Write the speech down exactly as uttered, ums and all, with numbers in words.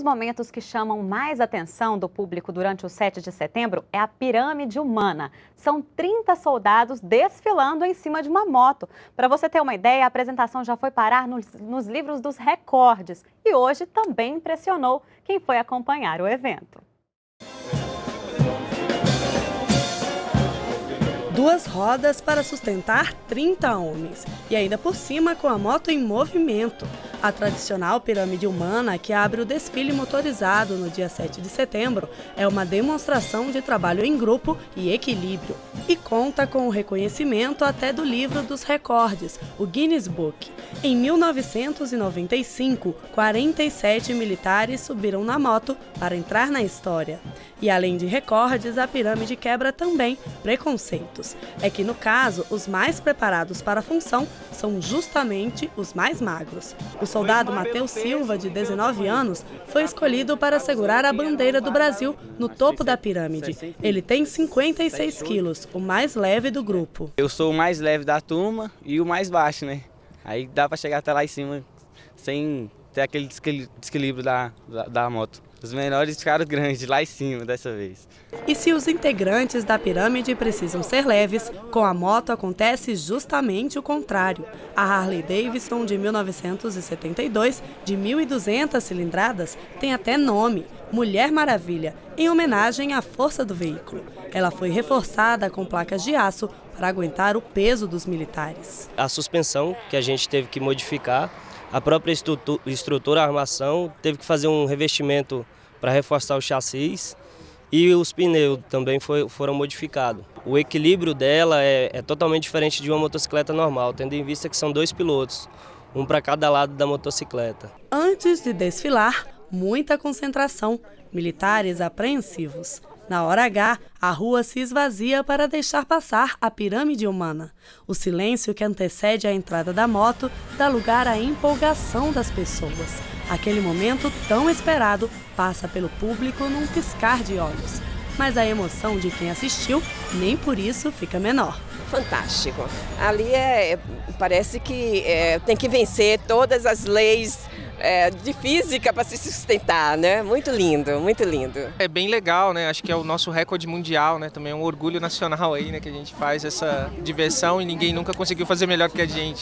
dos momentos que chamam mais atenção do público durante o sete de setembro é a pirâmide humana. São trinta soldados desfilando em cima de uma moto. Para você ter uma ideia, a apresentação já foi parar nos, nos livros dos recordes e hoje também impressionou quem foi acompanhar o evento. Duas rodas para sustentar trinta homens e ainda por cima com a moto em movimento. A tradicional pirâmide humana que abre o desfile motorizado no dia sete de setembro é uma demonstração de trabalho em grupo e equilíbrio e conta com o reconhecimento até do livro dos recordes, o Guinness Book. Em mil novecentos e noventa e cinco, quarenta e sete militares subiram na moto para entrar na história. E além de recordes, a pirâmide quebra também preconceitos. É que, no caso, os mais preparados para a função são justamente os mais magros. O soldado Matheus Silva, de dezenove anos, foi escolhido para segurar a bandeira do Brasil no topo da pirâmide. Ele tem cinquenta e seis quilos, o mais leve do grupo. Eu sou o mais leve da turma e o mais baixo, né? Aí dá para chegar até lá em cima sem ter aquele desequilíbrio da, da, da moto. Os menores ficaram grandes lá em cima dessa vez. E se os integrantes da pirâmide precisam ser leves, com a moto acontece justamente o contrário. A Harley Davidson de mil novecentos e setenta e dois, de mil e duzentas cilindradas, tem até nome, Mulher Maravilha, em homenagem à força do veículo. Ela foi reforçada com placas de aço para aguentar o peso dos militares. A suspensão que a gente teve que modificar, a própria estrutura, estrutura, a armação, teve que fazer um revestimento para reforçar o chassis e os pneus também foi, foram modificados. O equilíbrio dela é, é totalmente diferente de uma motocicleta normal, tendo em vista que são dois pilotos, um para cada lado da motocicleta. Antes de desfilar, muita concentração, militares apreensivos. Na hora H, a rua se esvazia para deixar passar a pirâmide humana. O silêncio que antecede a entrada da moto dá lugar à empolgação das pessoas. Aquele momento tão esperado passa pelo público num piscar de olhos. Mas a emoção de quem assistiu nem por isso fica menor. Fantástico. Ali é, parece que é, tem que vencer todas as leis É, de física para se sustentar, né? Muito lindo, muito lindo. É bem legal, né? Acho que é o nosso recorde mundial, né? Também é um orgulho nacional aí, né? Que a gente faz essa diversão e ninguém nunca conseguiu fazer melhor que a gente.